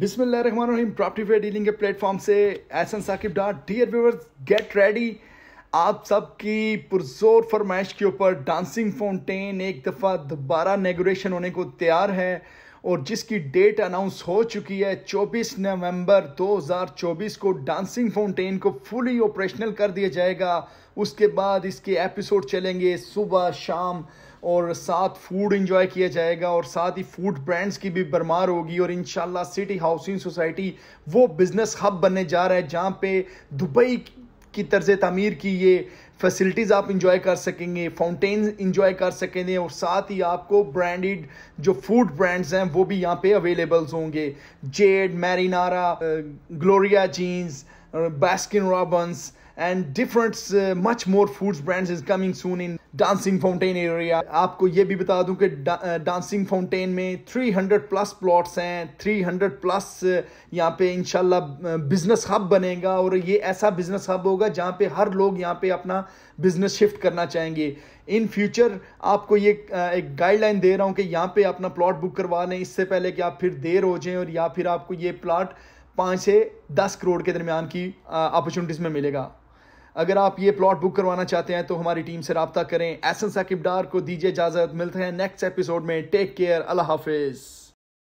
बिस्मिल्लाहिर्रहमानिर्रहीम property fair dealing के platform से एहसन साकिब डाट डियर व्यूअर्स गेट रेडी। आप सबकी पुरजोर फरमाइश के ऊपर डांसिंग फाउंटेन एक दफ़ा दोबारा इनॉग्रेशन होने को तैयार है और जिसकी डेट अनाउंस हो चुकी है 24 नवंबर 2024 को डांसिंग फाउंटेन को फुली ऑपरेशनल कर दिया जाएगा। उसके बाद इसके एपिसोड चलेंगे सुबह शाम और साथ फूड इंजॉय किया जाएगा और साथ ही फूड ब्रांड्स की भी भरमार होगी और इंशाल्लाह सिटी हाउसिंग सोसाइटी वो बिज़नेस हब बनने जा रहा है जहाँ पे दुबई की तर्ज तामीर की ये फैसिलिटीज़ आप इंजॉय कर सकेंगे, फाउंटेन इंजॉय कर सकेंगे और साथ ही आपको ब्रांडेड जो फूड ब्रांड्स हैं वो भी यहाँ पे अवेलेबल्स होंगे। Z Marinara, Gloria Jeans, Baskin Robbins and differents much more foods brands is coming soon in dancing fountain area. आपको ये भी बता दूं कि डांसिंग फाउंटेन में 300 प्लस प्लॉट्स हैं, 300 प्लस यहाँ पे इंशाल्लाह बिजनेस हब बनेगा और ये ऐसा बिजनेस हब होगा जहाँ पे हर लोग यहाँ पे अपना बिजनेस शिफ्ट करना चाहेंगे। इन फ्यूचर आपको ये एक गाइडलाइन दे रहा हूँ कि यहाँ पे अपना प्लॉट बुक करवा लें इससे पहले कि आप फिर देर हो जाएँ और या फिर आपको ये प्लाट 5 से 10 करोड़ के दरमियान की अपॉर्चुनिटीज़ में मिलेगा। अगर आप ये प्लॉट बुक करवाना चाहते हैं तो हमारी टीम से राब्ता करें। एहसन साकिब डार को दीजिए इजाज़त, मिलते हैं नेक्स्ट एपिसोड में। टेक केयर, अल्लाह हाफिज़।